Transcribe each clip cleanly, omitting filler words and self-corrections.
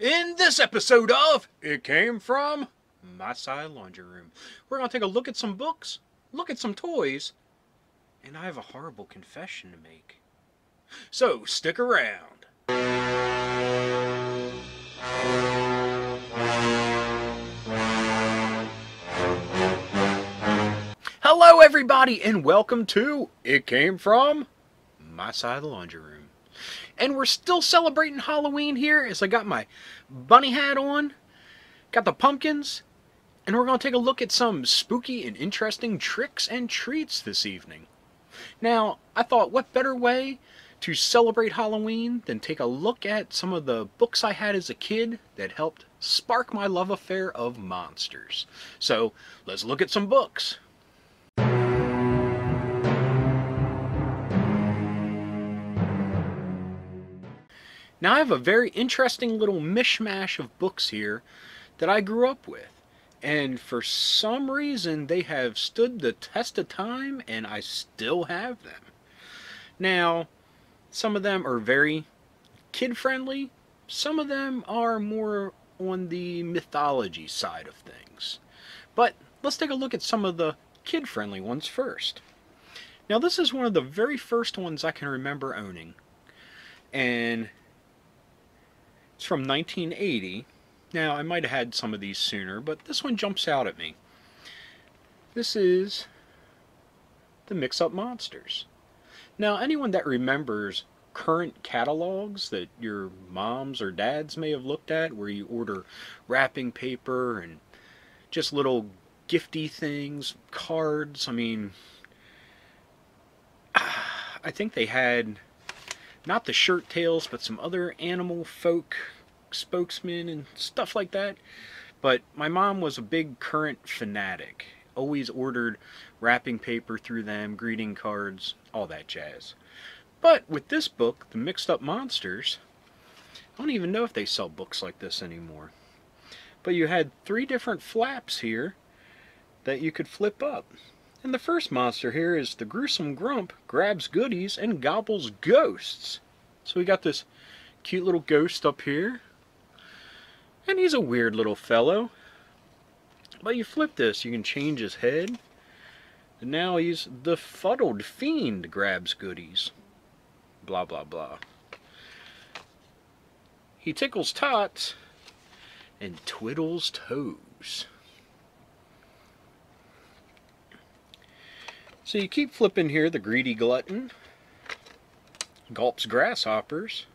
In this episode of It Came From, My Side of the Laundry Room, we're going to take a look at some books, look at some toys, and I have a horrible confession to make. So, stick around. Hello everybody and welcome to It Came From, My Side of the Laundry Room. And we're still celebrating Halloween here as I got my bunny hat on, got the pumpkins, and we're going to take a look at some spooky and interesting tricks and treats this evening. Now, I thought what better way to celebrate Halloween than take a look at some of the books I had as a kid that helped spark my love affair of monsters. So, let's look at some books. Now I have a very interesting little mishmash of books here that I grew up with, and for some reason they have stood the test of time and I still have them. Now some of them are very kid friendly, some of them are more on the mythology side of things. But let's take a look at some of the kid friendly ones first. Now this is one of the very first ones I can remember owning, and it's from 1980. Now I might have had some of these sooner, but this one jumps out at me. This is the Mix-Up Monsters. Now anyone that remembers current catalogs that your moms or dads may have looked at, where you order wrapping paper and just little gifty things, cards, I mean, I think they had not the shirt tails, but some other animal folk spokesmen and stuff like that. But my mom was a big current fanatic. Always ordered wrapping paper through them, greeting cards, all that jazz. But with this book, The Mixed Up Monsters, I don't even know if they sell books like this anymore. But you had three different flaps here that you could flip up. And the first monster here is the Gruesome Grump grabs goodies and gobbles ghosts. So we got this cute little ghost up here. And he's a weird little fellow. But you flip this, you can change his head. And now he's the Fuddled Fiend grabs goodies. Blah, blah, blah. He tickles tots and twiddles toes. So you keep flipping here, the Greedy Glutton, gulps grasshoppers,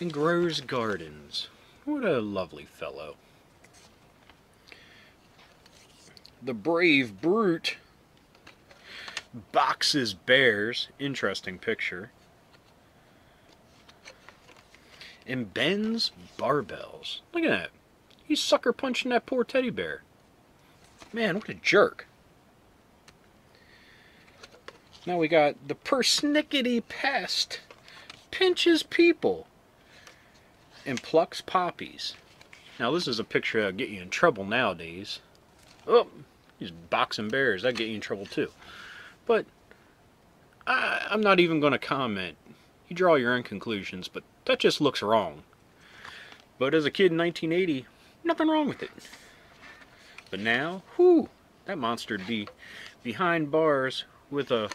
and grows gardens. What a lovely fellow. The Brave Brute boxes bears, interesting picture, and bends barbells. Look at that. He's sucker punching that poor teddy bear. Man, what a jerk. Now we got the Persnickety Pest pinches people and plucks poppies. Now this is a picture that'll get you in trouble nowadays. Oh, these boxing bears, that'll get you in trouble too. But I'm not even going to comment. You draw your own conclusions, but that just looks wrong. But as a kid in 1980, nothing wrong with it. But now, whoo, that monster would be behind bars with a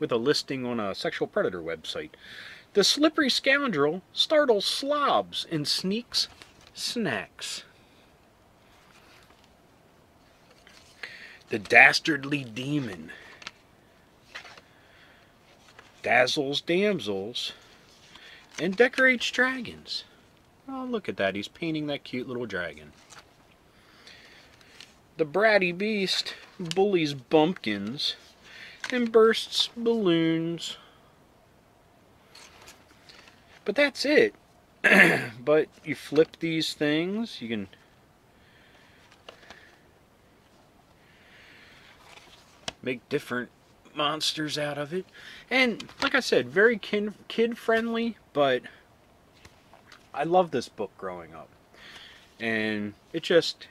with a listing on a sexual predator website. The Slippery Scoundrel startles slobs and sneaks snacks. The Dastardly Demon dazzles damsels and decorates dragons. Oh, look at that. He's painting that cute little dragon. The Bratty Beast bullies bumpkins and bursts balloons. But that's it. But you flip these things, you can make different monsters out of it. And like I said, very kid friendly, but I loved this book growing up. And it just,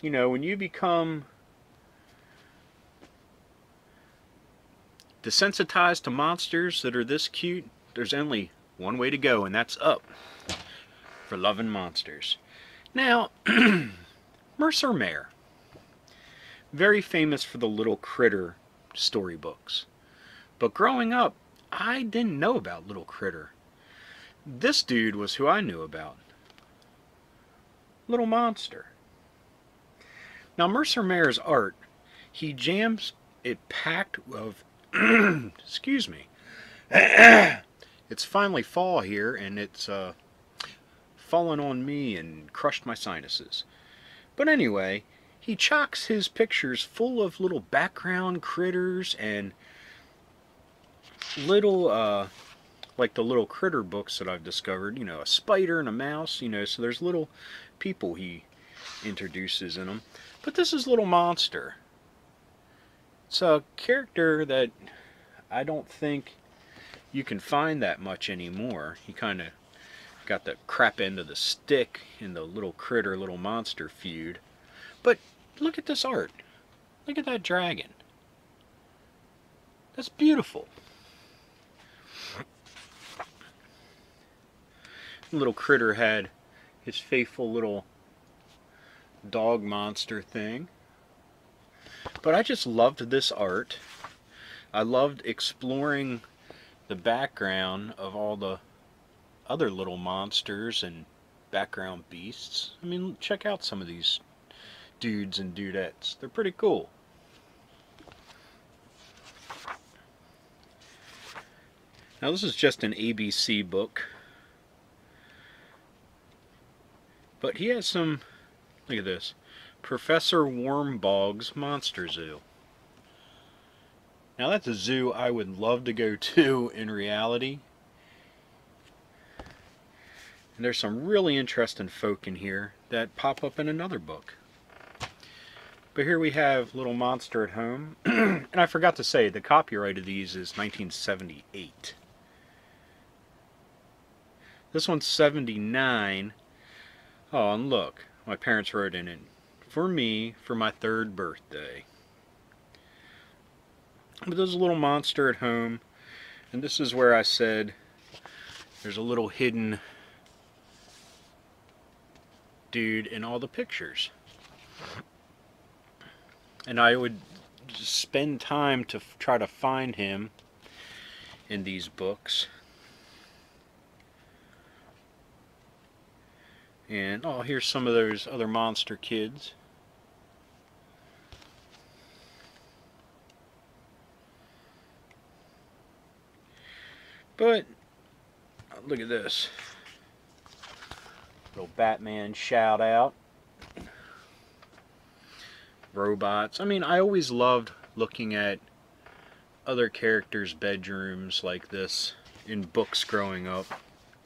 you know, when you become desensitized to monsters that are this cute, there's only one way to go, and that's up. for loving monsters. Now, Mercer Mayer, very famous for the Little Critter storybooks. But growing up, I didn't know about Little Critter. This dude was who I knew about. Little Monster. Now, Mercer Mayer's art, he jams it packed of... excuse me. It's finally fall here, and it's fallen on me and crushed my sinuses. But anyway, he chocks his pictures full of little background critters and little, like the Little Critter books that I've discovered, you know, a spider and a mouse, you know, so there's little people he introduces in them. But this is Little Monster. It's a character that I don't think you can find that much anymore. He kind of got the crap end of the stick in the Little Critter, Little Monster feud. But look at this art. Look at that dragon. That's beautiful. Little Critter had his faithful little dog monster thing. But I just loved this art. I loved exploring the background of all the other little monsters and background beasts. I mean, check out some of these dudes and dudettes. They're pretty cool. Now this is just an ABC book. But he has some, look at this, Professor Wormbog's Monster Zoo. Now that's a zoo I would love to go to in reality. And there's some really interesting folk in here that pop up in another book. But here we have Little Monster at Home. And I forgot to say, the copyright of these is 1978. This one's 79. Oh, and look, my parents wrote in it, for me, for my 3rd birthday. But there's a little monster at home, and this is where I said there's a little hidden dude in all the pictures. And I would just spend time to try to find him in these books. And, oh, here's some of those other monster kids. But, look at this. Little Batman shout out. Robots. I mean, I always loved looking at other characters' bedrooms like this in books growing up.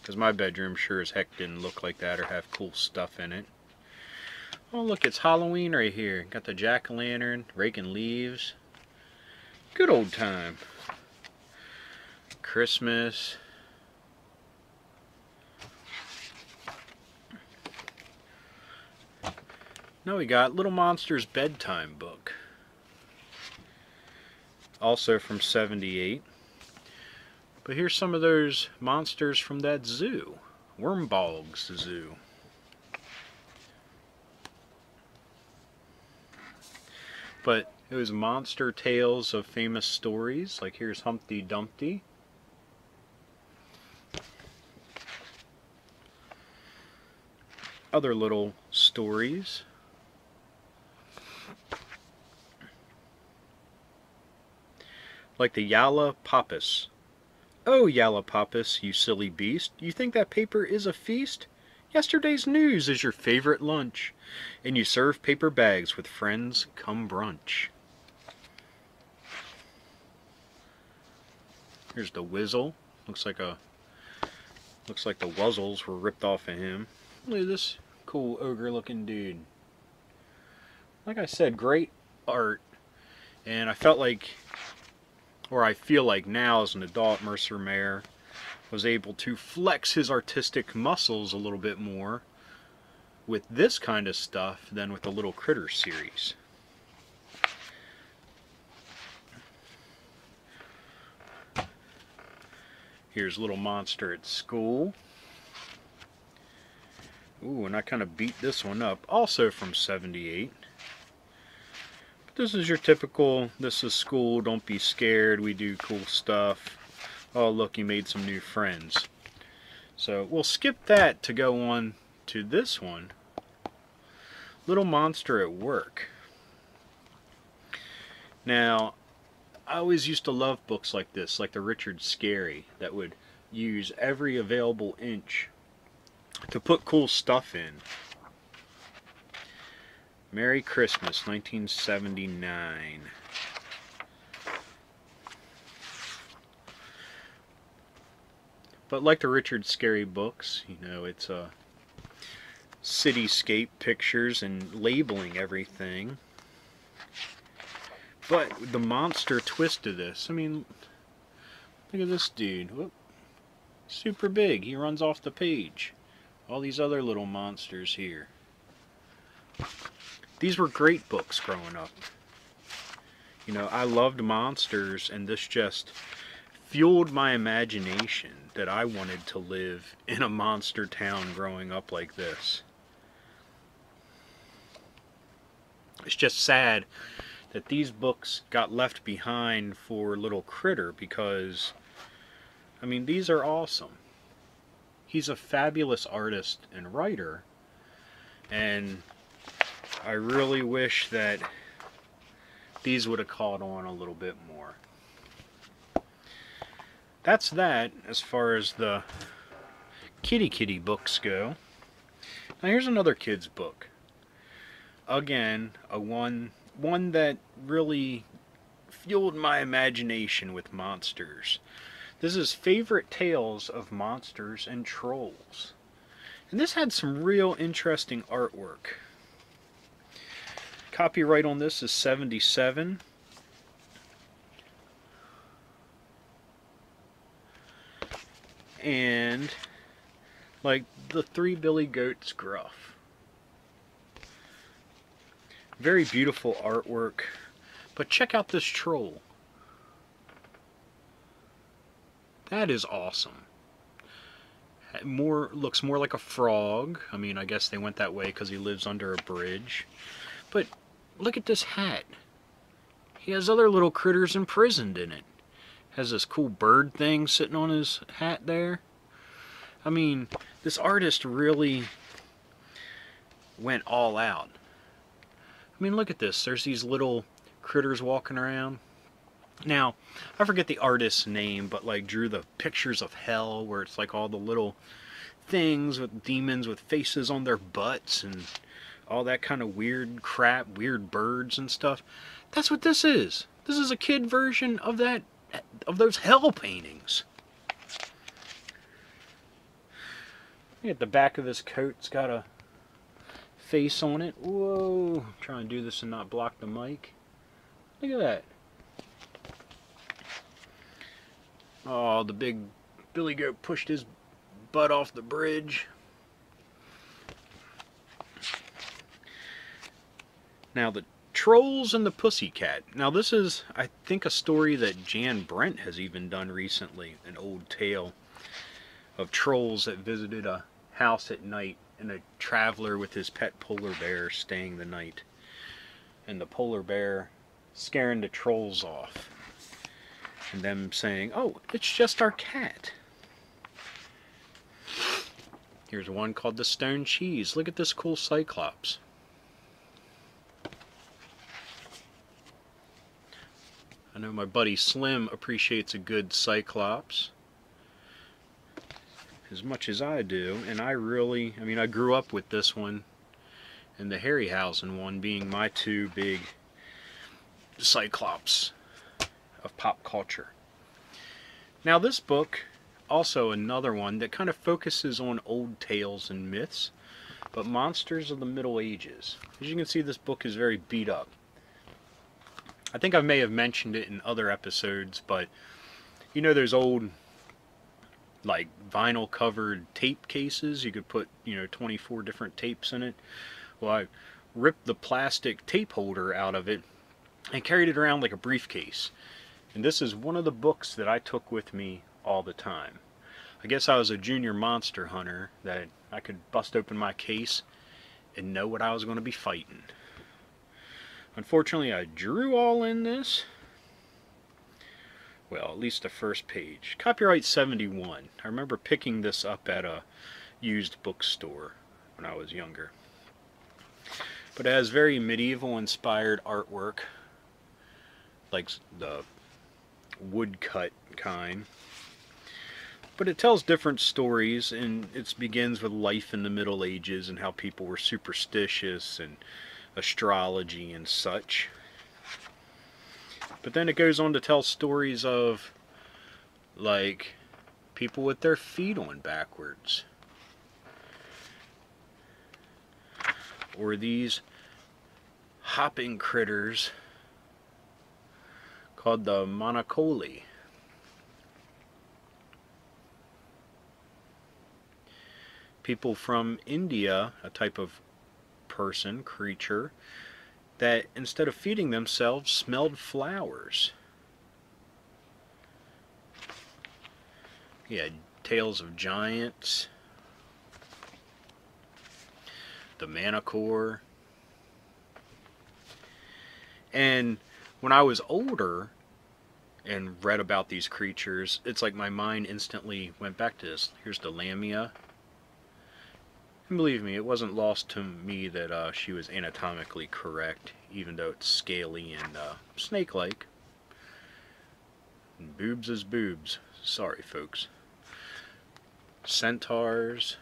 Because my bedroom sure as heck didn't look like that or have cool stuff in it. Oh look, it's Halloween right here. Got the jack-o'-lantern, raking leaves. Good old time. Christmas. Now we got Little Monster's Bedtime book. Also from 78. But here's some of those monsters from that zoo, Wormbog's Zoo. But it was monster tales of famous stories, like here's Humpty Dumpty. Other little stories. Like the Yalla Pappus. Oh, Yalla Pappus, you silly beast, you think that paper is a feast? Yesterday's news is your favorite lunch, and you serve paper bags with friends come brunch. Here's the Wuzzle. Looks like the Wuzzles were ripped off of him. Look at this cool ogre-looking dude. Like I said, great art, and I felt like, or I feel like now as an adult, Mercer Mayer was able to flex his artistic muscles a little bit more with this kind of stuff than with the Little Critter series. Here's Little Monster at School. Ooh, and I kind of beat this one up, also from 78. But this is your typical, this is school, don't be scared, we do cool stuff. Oh look, he made some new friends. So we'll skip that to go on to this one. Little Monster at Work. Now, I always used to love books like this, like the Richard Scary, that would use every available inch to put cool stuff in. Merry Christmas, 1979. But like the Richard Scary books, you know, it's cityscape pictures and labeling everything. But the monster twist to this, I mean, look at this dude. Whoop. Super big. He runs off the page. All these other little monsters here. These were great books growing up. You know, I loved monsters, and this just fueled my imagination that I wanted to live in a monster town growing up like this. It's just sad that these books got left behind for Little Critter, because I mean, these are awesome. He's a fabulous artist and writer, and I really wish that these would have caught on a little bit more. That's that as far as the kitty books go. Now here's another kid's book. Again, one that really fueled my imagination with monsters. This is Favorite Tales of Monsters and Trolls. And this had some real interesting artwork. Copyright on this is 77. And like the three Billy Goats Gruff. Very beautiful artwork, but check out this troll. That is awesome. Looks more like a frog. I mean, I guess they went that way because he lives under a bridge. But look at this hat. He has other little critters imprisoned in it. Has this cool bird thing sitting on his hat there. I mean, this artist really went all out. I mean, look at this. There's these little critters walking around. Now, I forget the artist's name, but like drew the pictures of hell, where it's like all the little things with demons with faces on their butts and all that kind of weird crap, weird birds and stuff. That's what this is. This is a kid version of that, of those hell paintings. At the back of his coat's got a face on it. Whoa, I'm trying to do this and not block the mic. Look at that. Oh, the big Billy Goat pushed his butt off the bridge. Now the Trolls and the Pussycat. Now this is, I think, a story that Jan Brent has even done recently. An old tale of trolls that visited a house at night, and a traveler with his pet polar bear staying the night, and the polar bear scaring the trolls off and them saying, oh, it's just our cat. Here's one called The Stone Cheese. Look at this cool cyclops. I know my buddy Slim appreciates a good cyclops as much as I do, and I grew up with this one and the Harryhausen one being my two big cyclops of pop culture. Now this book, also another one that kind of focuses on old tales and myths, but monsters of the Middle Ages. As you can see, this book is very beat up. I think I may have mentioned it in other episodes, but you know those old like vinyl covered tape cases, you could put, you know, 24 different tapes in it. Well, I ripped the plastic tape holder out of it and carried it around like a briefcase, and this is one of the books that I took with me all the time. I guess I was a junior monster hunter that I could bust open my case and know what I was going to be fighting. Unfortunately, I drew all in this. Well, at least the first page. Copyright 71. I remember picking this up at a used bookstore when I was younger. But it has very medieval-inspired artwork, like the woodcut kind. But it tells different stories, and it begins with life in the Middle Ages and how people were superstitious and astrology and such. But then it goes on to tell stories of, like, people with their feet on backwards. Or these hopping critters called the Monocoli. People from India, a type of person, creature, that instead of feeding themselves, smelled flowers. Yeah, Tales of Giants, the Manticore. And when I was older and read about these creatures, it's like my mind instantly went back to this. Here's the Lamia. And believe me, it wasn't lost to me that she was anatomically correct, even though it's scaly and snake-like. And boobs is boobs. Sorry, folks. Centaurs.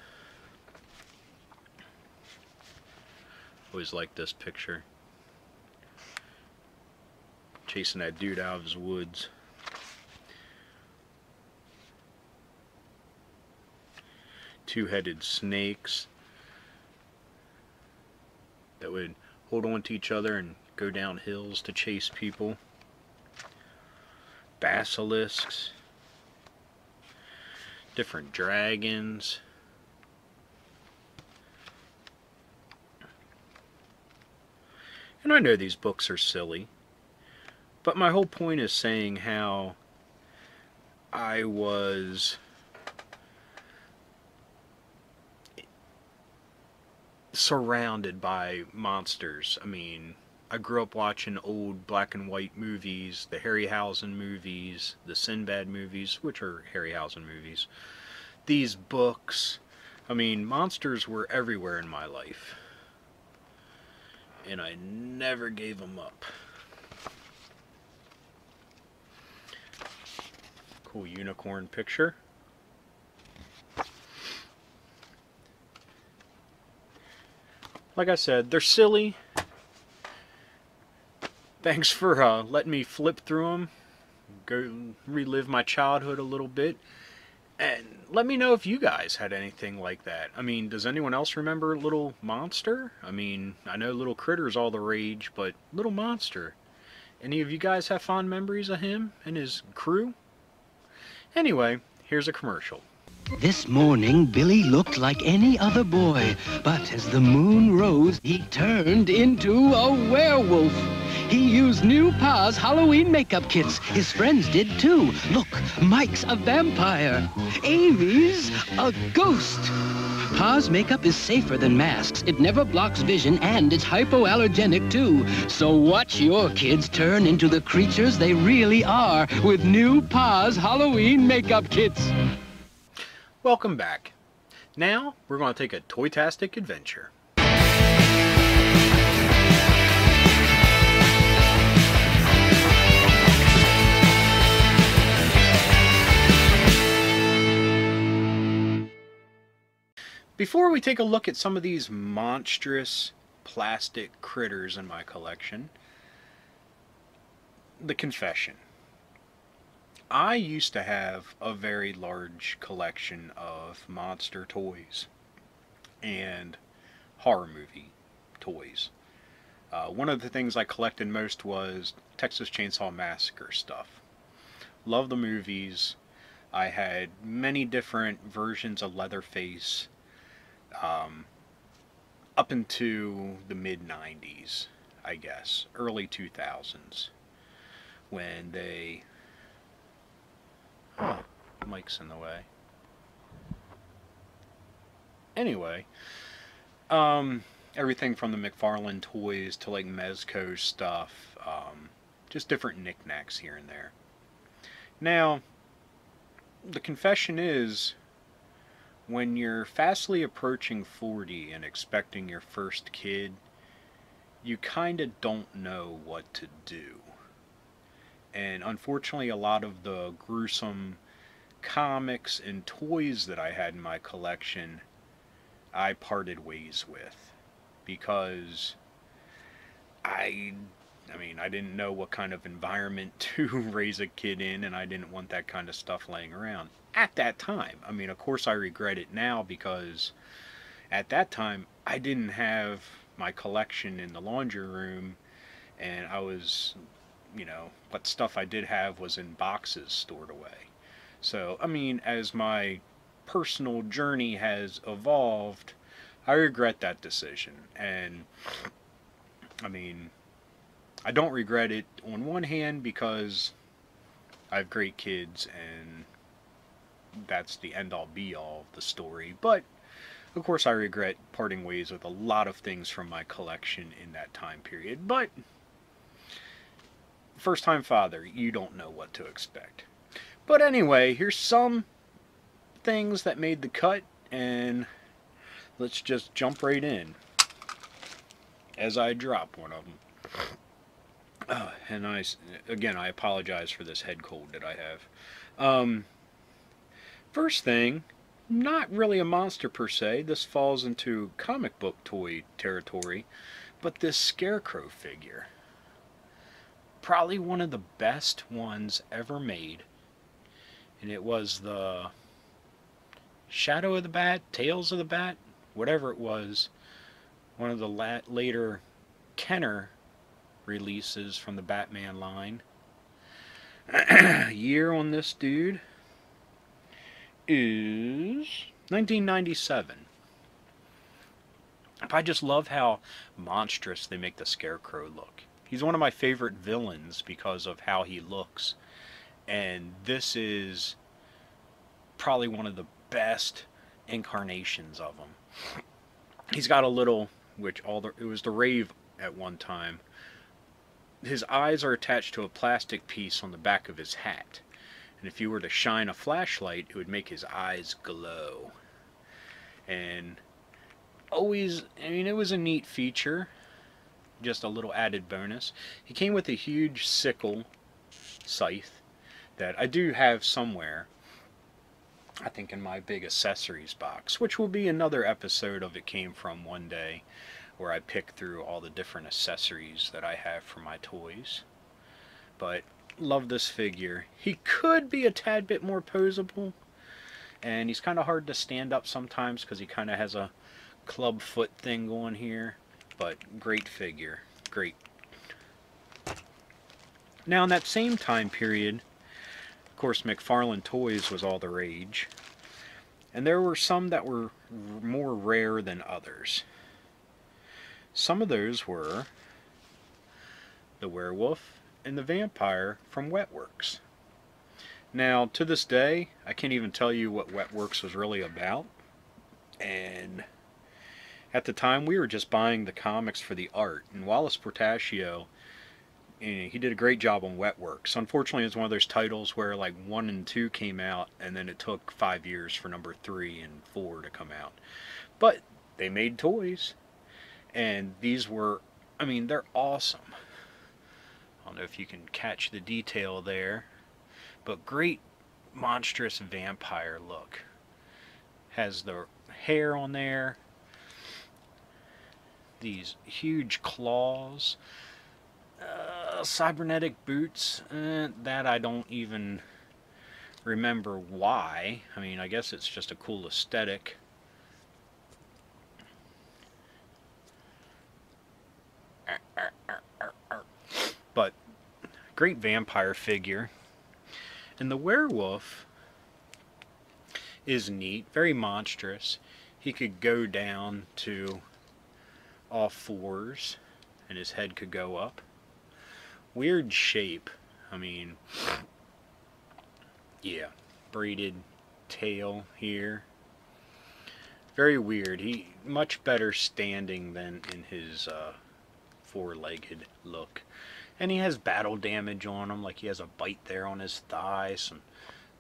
Always like this picture. Chasing that dude out of his woods. Two-headed snakes that would hold on to each other and go down hills to chase people. Basilisks. Different dragons. And I know these books are silly, but my whole point is saying how I was surrounded by monsters. I mean, I grew up watching old black and white movies, the Harryhausen movies, the Sinbad movies, which are Harryhausen movies, these books. I mean, monsters were everywhere in my life, and I never gave them up. Cool unicorn picture. Like I said, they're silly. Thanks for letting me flip through them, go relive my childhood a little bit, and let me know if you guys had anything like that. I mean, does anyone else remember Little Monster? I mean, I know Little Critter's all the rage, but Little Monster. Any of you guys have fond memories of him and his crew? Anyway, here's a commercial. This morning, Billy looked like any other boy, but as the moon rose, he turned into a werewolf. He used new Pa's Halloween makeup kits. His friends did too. Look, Mike's a vampire. Amy's a ghost. Pa's makeup is safer than masks. It never blocks vision, and it's hypoallergenic too. So watch your kids turn into the creatures they really are with new Pa's Halloween makeup kits. Welcome back. Now, we're going to take a Toytastic adventure. Before we take a look at some of these monstrous plastic critters in my collection, the confession. I used to have a very large collection of monster toys and horror movie toys. One of the things I collected most was Texas Chainsaw Massacre stuff. Love the movies. I had many different versions of Leatherface up into the mid-90s, I guess, early 2000s, when they... Oh, mic's in the way. Anyway, everything from the McFarlane Toys to like Mezco stuff, just different knickknacks here and there. Now, the confession is, when you're fastly approaching 40 and expecting your first kid, you kind of don't know what to do. And unfortunately, a lot of the gruesome comics and toys that I had in my collection, I parted ways with, because I didn't know what kind of environment to raise a kid in, and I didn't want that kind of stuff laying around at that time. I mean, of course I regret it now, because at that time I didn't have my collection in the laundry room, and I was, you know, what stuff I did have was in boxes stored away. So, I mean, as my personal journey has evolved, I regret that decision. And, I mean, I don't regret it on one hand, because I have great kids and that's the end-all be-all of the story. But, of course, I regret parting ways with a lot of things from my collection in that time period. But, first-time father, you don't know what to expect. But anyway, here's some things that made the cut, and let's just jump right in as I drop one of them. And again, I apologize for this head cold that I have. First thing, not really a monster per se. This falls into comic book toy territory, but this scarecrow figure. Probably one of the best ones ever made. And it was the Shadow of the Bat, Tales of the Bat, whatever it was. One of the later Kenner releases from the Batman line. Year on this dude is 1997. I just love how monstrous they make the Scarecrow look. He's one of my favorite villains because of how he looks. And this is probably one of the best incarnations of him. He's got a little, it was the rave at one time. His eyes are attached to a plastic piece on the back of his hat. And if you were to shine a flashlight, it would make his eyes glow. And always, I mean, it was a neat feature. Just a little added bonus. He came with a huge sickle, scythe, that I do have somewhere, I think in my big accessories box, which will be another episode of It Came From one day, where I pick through all the different accessories that I have for my toys. But love this figure. He could be a tad bit more posable, and he's kind of hard to stand up sometimes because he kind of has a club foot thing going here, but great figure, great. Now in that same time period, of course, McFarlane Toys was all the rage, and there were some that were more rare than others. Some of those were the werewolf and the vampire from Wetworks. Now, to this day, I can't even tell you what Wetworks was really about, and at the time we were just buying the comics for the art, and Wallace Portacio, he did a great job on Wetworks. Unfortunately, it's one of those titles where like 1 and 2 came out, and then it took 5 years for number 3 and 4 to come out. But they made toys, and these were, I mean, they're awesome. I don't know if you can catch the detail there, but great monstrous vampire look. Has the hair on there, these huge claws. Cybernetic boots, that I don't even remember why. I mean, I guess it's just a cool aesthetic. But, great vampire figure. And the werewolf is neat, very monstrous. He could go down to all fours, and his head could go up. Weird shape. I mean, yeah, braided tail here, Very weird. He much better standing than in his four-legged look. And he has battle damage on him, like he has a bite there on his thigh, some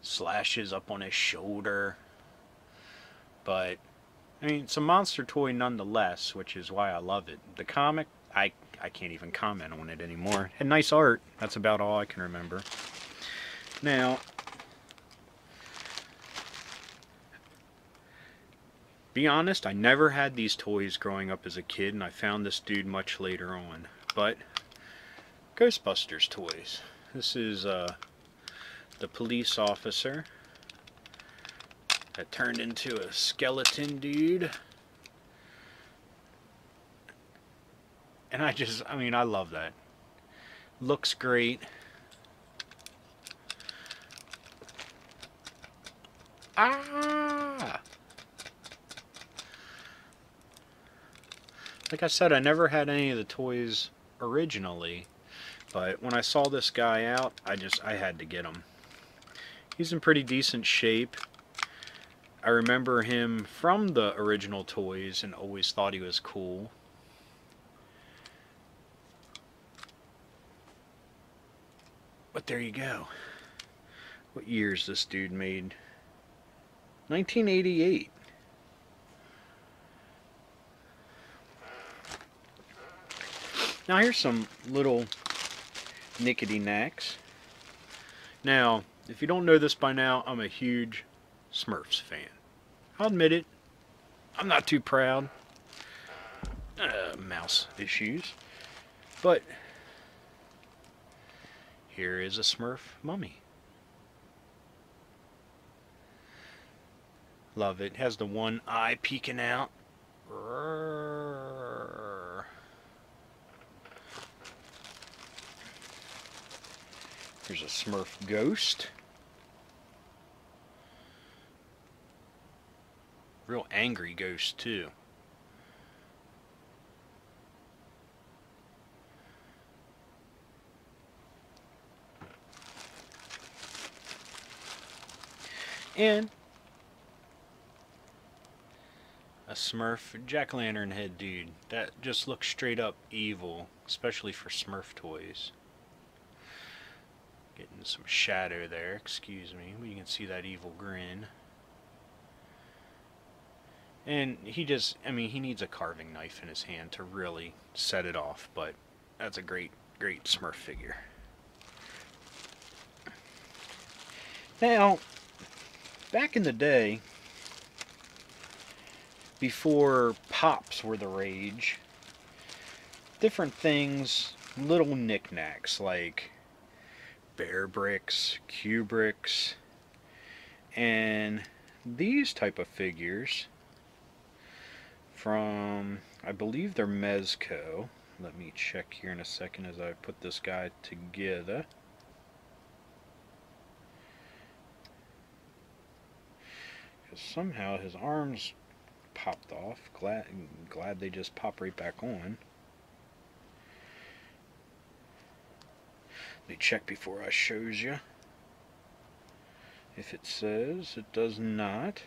slashes up on his shoulder. But, I mean, it's a monster toy nonetheless, which is why I love it. The comic, I can't even comment on it anymore. It had nice art. That's about all I can remember. Now, be honest, I never had these toys growing up as a kid, and I found this dude much later on. But, Ghostbusters toys. This is the police officer that turned into a skeleton dude. And I mean, I love that. Looks great. Ah! Like I said, I never had any of the toys originally, but when I saw this guy out, I had to get him. He's in pretty decent shape. I remember him from the original toys and always thought he was cool. But there you go. What year is this dude made? 1988. Now here's some little knickety-knacks. Now, if you don't know this by now, I'm a huge Smurfs fan. I'll admit it. I'm not too proud. Mouse issues. But here is a Smurf mummy. Love it. Has the one eye peeking out. Here's a Smurf ghost. Real angry ghost, too. And a Smurf jack-o'-lantern head dude. That just looks straight up evil, especially for Smurf toys. Getting some shadow there, excuse me, but you can see that evil grin. And he just, I mean, he needs a carving knife in his hand to really set it off, but that's a great, great Smurf figure. Now, back in the day, before Pops were the rage, different things, little knickknacks like bear bricks, Kubrick's, and these type of figures from, I believe they're Mezco. Let me check here in a second as I put this guy together. Somehow his arms popped off. Glad they just pop right back on. Let me check before I shows you. If it says, it does not.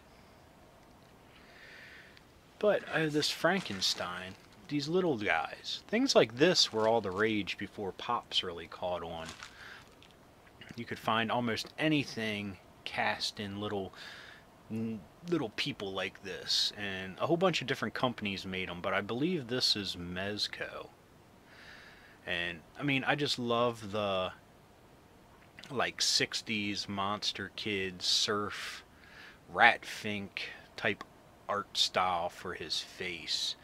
But I have this Frankenstein. These little guys. Things like this were all the rage before Pops really caught on. You could find almost anything cast in little people like this, and a whole bunch of different companies made them, but I believe this is Mezco. And I mean, I just love the like 60s monster kids surf Rat Fink type art style for his face,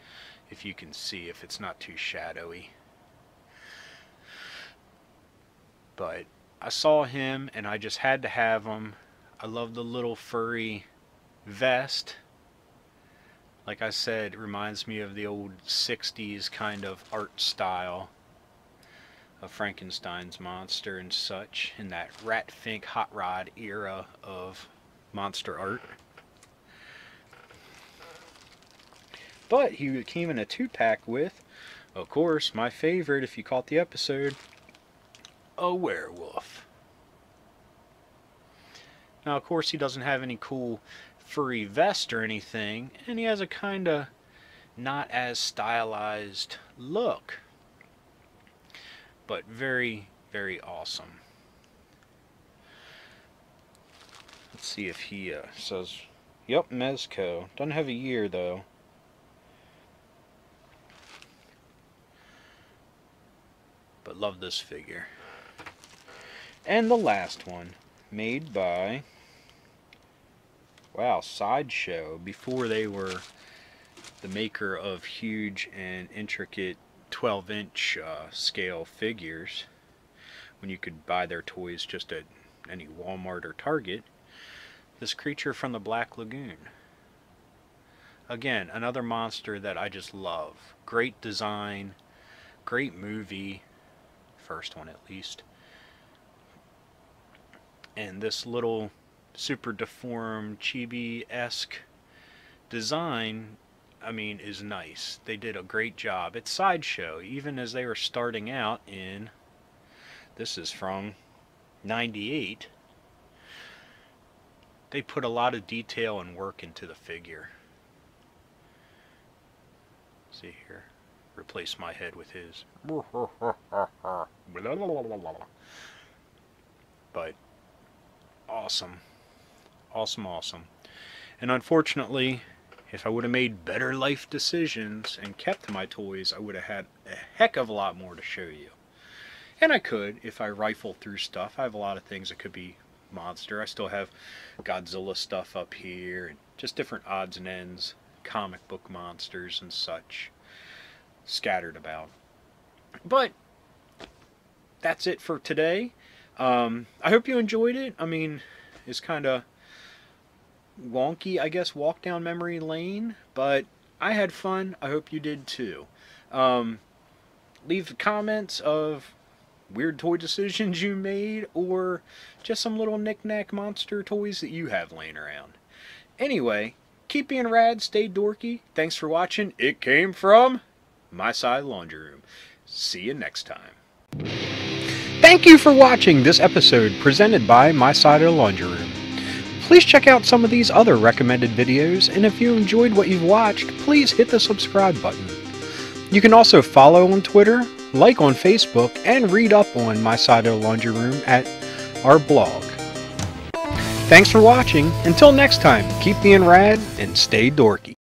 if you can see, if it's not too shadowy. But I saw him and I just had to have him. I love the little furry vest. Like I said, it reminds me of the old 60s kind of art style of Frankenstein's monster and such, in that Rat Fink hot rod era of monster art. But he came in a 2-pack with, of course, my favorite if you caught the episode, a werewolf. Now, of course, he doesn't have any cool furry vest or anything, and he has a kind of not as stylized look, but very, very awesome. Let's see if he says, yep, Mezco. Doesn't have a year though. But love this figure. And the last one, made by, wow, Sideshow, before they were the maker of huge and intricate 12-inch scale figures, when you could buy their toys just at any Walmart or Target. This Creature from the Black Lagoon. Again, another monster that I just love. Great design, great movie, first one at least. And this little super deformed chibi-esque design, I mean, is nice. They did a great job. It's Sideshow, even as they were starting out in, this is from 98. They put a lot of detail and work into the figure. See here. Replace my head with his. But awesome. Awesome, awesome. And unfortunately, if I would have made better life decisions and kept my toys, I would have had a heck of a lot more to show you. And I could, if I rifle through stuff. I have a lot of things that could be monster. I still have Godzilla stuff up here, and just different odds and ends, comic book monsters and such, scattered about. But that's it for today. I hope you enjoyed it. I mean, it's kind of wonky, I guess, walk down memory lane, but I had fun. I hope you did too. Leave comments of weird toy decisions you made, or just some little knick-knack monster toys that you have laying around. Anyway, keep being rad, stay dorky. Thanks for watching. It came from My Side of the Laundry Room. See you next time. Thank you for watching this episode presented by My Side of the Laundry Room. Please check out some of these other recommended videos, and if you enjoyed what you've watched, please hit the subscribe button. You can also follow on Twitter, like on Facebook, and read up on My Side of the Laundry Room at our blog. Thanks for watching. Until next time, keep being rad and stay dorky.